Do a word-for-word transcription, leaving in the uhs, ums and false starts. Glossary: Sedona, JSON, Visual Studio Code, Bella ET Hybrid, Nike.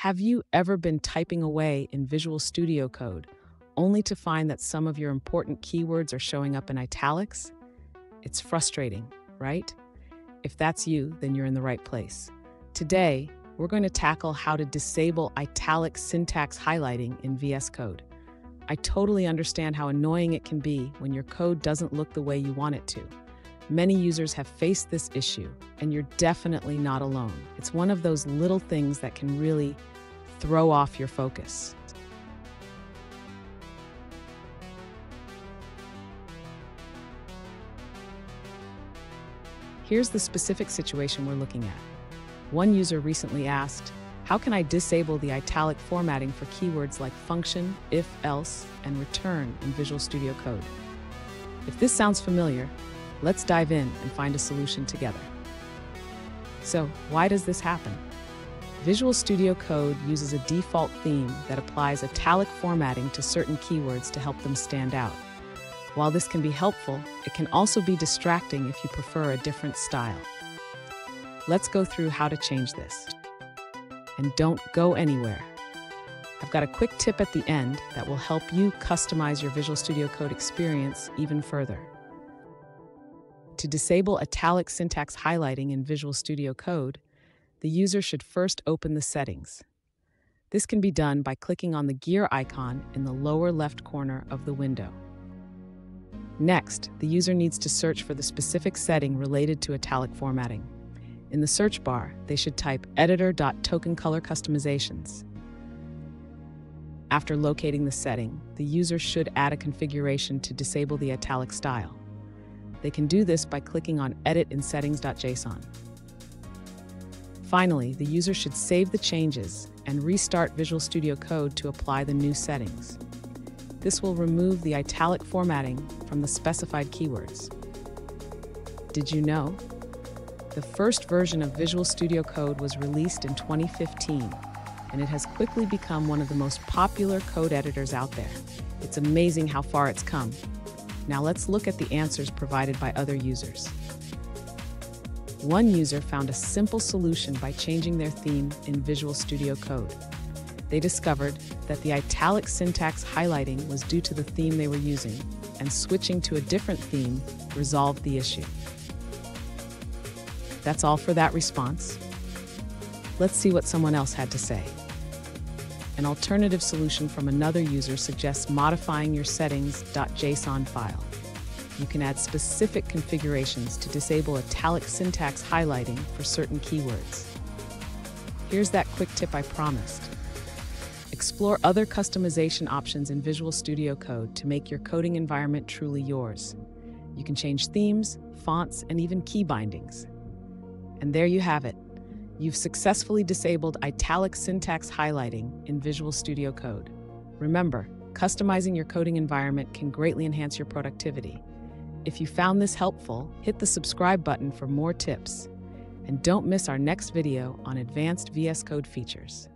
Have you ever been typing away in Visual Studio Code, only to find that some of your important keywords are showing up in italics? It's frustrating, right? If that's you, then you're in the right place. Today, we're going to tackle how to disable italic syntax highlighting in V S Code. I totally understand how annoying it can be when your code doesn't look the way you want it to. Many users have faced this issue, and you're definitely not alone. It's one of those little things that can really throw off your focus. Here's the specific situation we're looking at. One user recently asked, "How can I disable the italic formatting for keywords like function, if, else, and return in Visual Studio Code?" If this sounds familiar, let's dive in and find a solution together. So, why does this happen? Visual Studio Code uses a default theme that applies italic formatting to certain keywords to help them stand out. While this can be helpful, it can also be distracting if you prefer a different style. Let's go through how to change this. And don't go anywhere. I've got a quick tip at the end that will help you customize your Visual Studio Code experience even further. To disable italic syntax highlighting in Visual Studio Code, the user should first open the settings. This can be done by clicking on the gear icon in the lower left corner of the window. Next, the user needs to search for the specific setting related to italic formatting. In the search bar, they should type editor dot token color customizations. After locating the setting, the user should add a configuration to disable the italic style. They can do this by clicking on Edit in settings dot J S O N. Finally, the user should save the changes and restart Visual Studio Code to apply the new settings. This will remove the italic formatting from the specified keywords. Did you know? The first version of Visual Studio Code was released in twenty fifteen, and it has quickly become one of the most popular code editors out there. It's amazing how far it's come. Now let's look at the answers provided by other users. One user found a simple solution by changing their theme in Visual Studio Code. They discovered that the italic syntax highlighting was due to the theme they were using, and switching to a different theme resolved the issue. That's all for that response. Let's see what someone else had to say. An alternative solution from another user suggests modifying your settings dot J S O N file. You can add specific configurations to disable italic syntax highlighting for certain keywords. Here's that quick tip I promised. Explore other customization options in Visual Studio Code to make your coding environment truly yours. You can change themes, fonts, and even key bindings. And there you have it. You've successfully disabled italic syntax highlighting in Visual Studio Code. Remember, customizing your coding environment can greatly enhance your productivity. If you found this helpful, hit the subscribe button for more tips. And don't miss our next video on advanced V S Code features.